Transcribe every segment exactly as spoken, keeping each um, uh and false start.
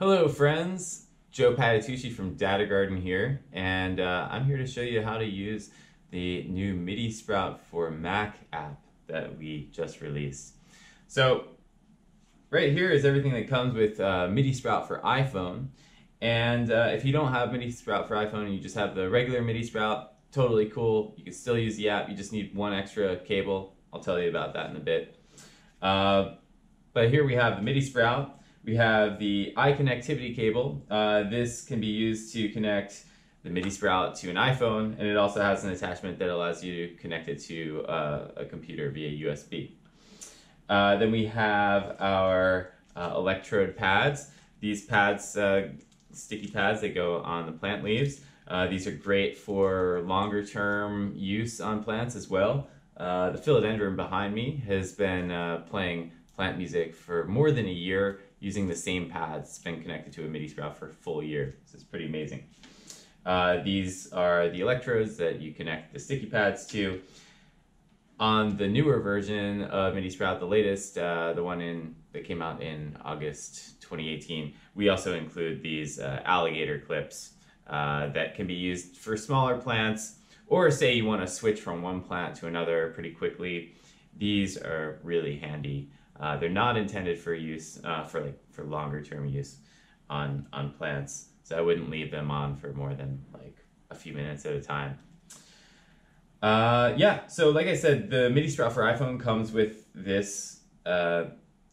Hello friends, Joe Patitucci from Data Garden here, and uh, I'm here to show you how to use the new MIDI Sprout for Mac app that we just released. So right here is everything that comes with uh, MIDI Sprout for iPhone, and uh, if you don't have MIDI Sprout for iPhone and you just have the regular MIDI Sprout, totally cool, you can still use the app, you just need one extra cable. I'll tell you about that in a bit. Uh, but here we have the MIDI Sprout. We have the iConnectivity cable. Uh, this can be used to connect the MIDI Sprout to an iPhone, and it also has an attachment that allows you to connect it to uh, a computer via U S B. Uh, then we have our uh, electrode pads. These pads, uh, sticky pads, they go on the plant leaves. Uh, these are great for longer term use on plants as well. Uh, the philodendron behind me has been uh, playing plant music for more than a year using the same pads. It's been connected to a MIDI Sprout for a full year. This is pretty amazing. Uh, these are the electrodes that you connect the sticky pads to. On the newer version of MIDI Sprout, the latest, uh, the one in that came out in August twenty eighteen, we also include these uh, alligator clips uh, that can be used for smaller plants, or say you want to switch from one plant to another pretty quickly. These are really handy. Uh, they're not intended for use uh, for like for longer term use on on plants, so I wouldn't leave them on for more than like a few minutes at a time. Uh, yeah, so like I said, the MIDI Sprout for iPhone comes with this uh,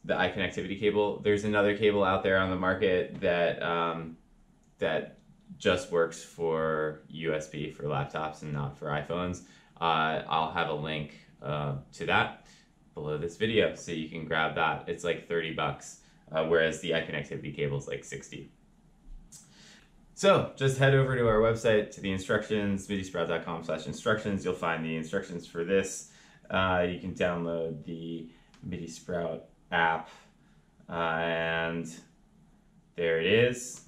the iConnectivity cable. There's another cable out there on the market that um, that just works for U S B for laptops and not for iPhones. Uh, I'll have a link uh, to that below this video, so you can grab that. It's like thirty bucks, uh, whereas the iConnectivity cable is like sixty. So just head over to our website, to the instructions, midi sprout dot com slash instructions. You'll find the instructions for this. Uh, you can download the MIDI Sprout app, uh, and there it is.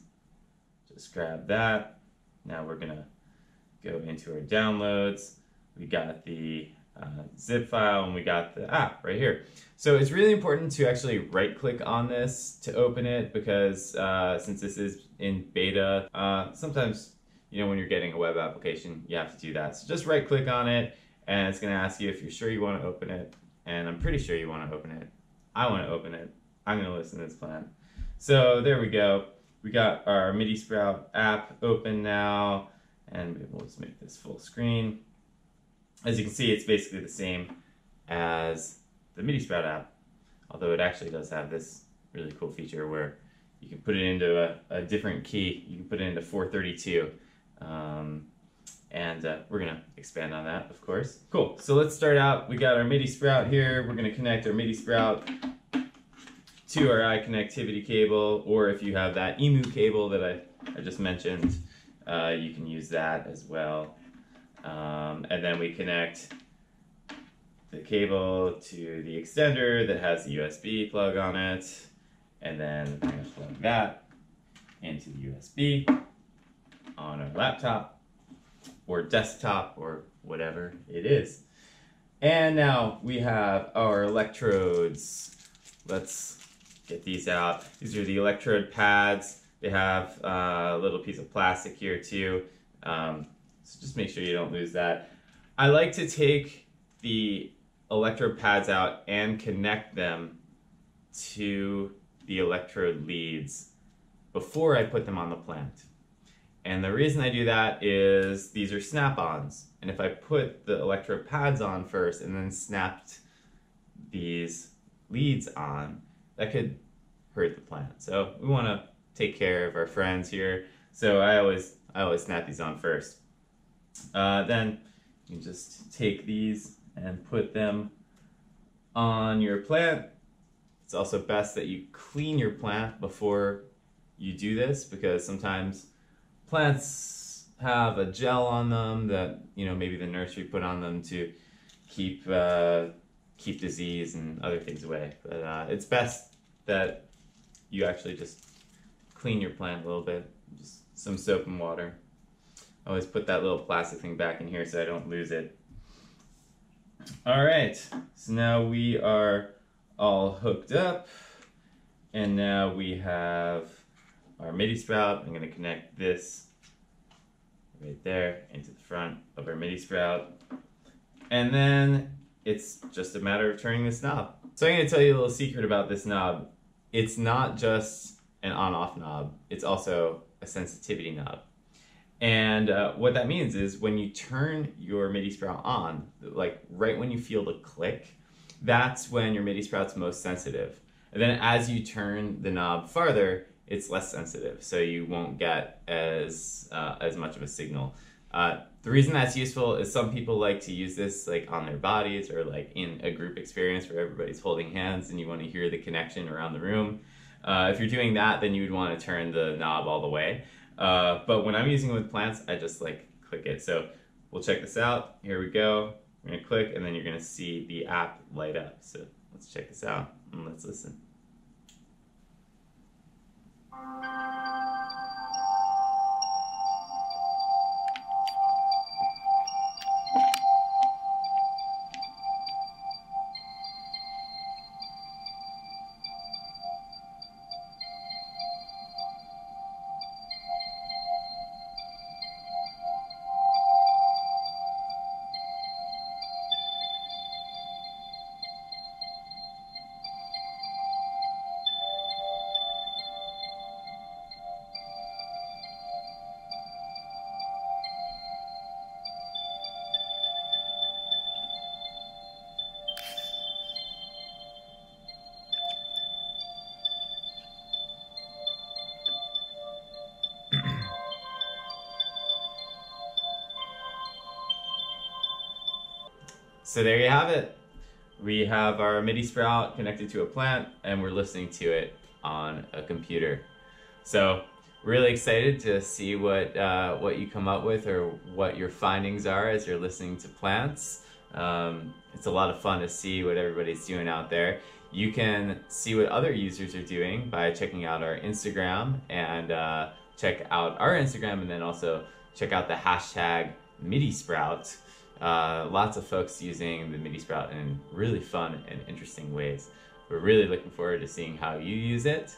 Just grab that. Now we're gonna go into our downloads. We got the Uh, zip file, and we got the app right here. So it's really important to actually right click on this to open it, because uh, since this is in beta, uh, sometimes, you know, when you're getting a web application, you have to do that. So just right click on it, and it's gonna ask you if you're sure you want to open it, and I'm pretty sure you want to open it. I want to open it. I'm gonna listen to this plan. So there we go. We got our MIDI Sprout app open now, and we'll just make this full screen. As you can see, it's basically the same as the MIDI Sprout app, although it actually does have this really cool feature where you can put it into a, a different key. You can put it into four thirty-two, um, and uh, we're going to expand on that, of course. Cool. So let's start out. We got our MIDI Sprout here. We're going to connect our MIDI Sprout to our iConnectivity cable, or if you have that E M U cable that I, I just mentioned, uh, you can use that as well. Um, and then we connect the cable to the extender that has the U S B plug on it, and then we're going to plug that into the U S B on our laptop or desktop or whatever it is. And now we have our electrodes. Let's get these out. These are the electrode pads. They have uh, a little piece of plastic here too. Um, So just make sure you don't lose that. I like to take the electrode pads out and connect them to the electrode leads before I put them on the plant. And the reason I do that is these are snap-ons. And if I put the electrode pads on first and then snapped these leads on, that could hurt the plant. So we want to take care of our friends here. So I always, I always snap these on first. Uh, then you just take these and put them on your plant. It's also best that you clean your plant before you do this, because sometimes plants have a gel on them that, you know, maybe the nursery put on them to keep uh, keep disease and other things away. But uh, it's best that you actually just clean your plant a little bit, just some soap and water. I always put that little plastic thing back in here so I don't lose it. All right, so now we are all hooked up, and now we have MIDI Sprout. I'm going to connect this right there into the front of our MIDI Sprout. And then it's just a matter of turning this knob. So I'm going to tell you a little secret about this knob. It's not just an on-off knob, it's also a sensitivity knob. And uh, what that means is when you turn your MIDI Sprout on, like right when you feel the click, that's when your MIDI Sprout's most sensitive. And then as you turn the knob farther, it's less sensitive, so you won't get as, uh, as much of a signal. Uh, the reason that's useful is some people like to use this like on their bodies or like in a group experience where everybody's holding hands and you want to hear the connection around the room. Uh, if you're doing that, then you would want to turn the knob all the way. Uh, but when I'm using it with plants, I just like click it. So we'll check this out. Here we go. We're going to click and then you're going to see the app light up. So let's check this out and let's listen. So there you have it. We have our MIDI Sprout connected to a plant and we're listening to it on a computer. So really excited to see what, uh, what you come up with or what your findings are as you're listening to plants. Um, it's a lot of fun to see what everybody's doing out there. You can see what other users are doing by checking out our Instagram and uh, check out our Instagram and then also check out the hashtag MIDI Sprout. Uh, lots of folks using the MIDI Sprout in really fun and interesting ways. We're really looking forward to seeing how you use it.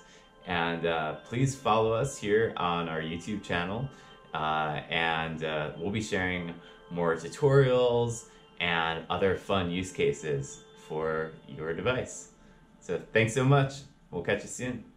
And uh, please follow us here on our YouTube channel. Uh, and uh, we'll be sharing more tutorials and other fun use cases for your device. So thanks so much. We'll catch you soon.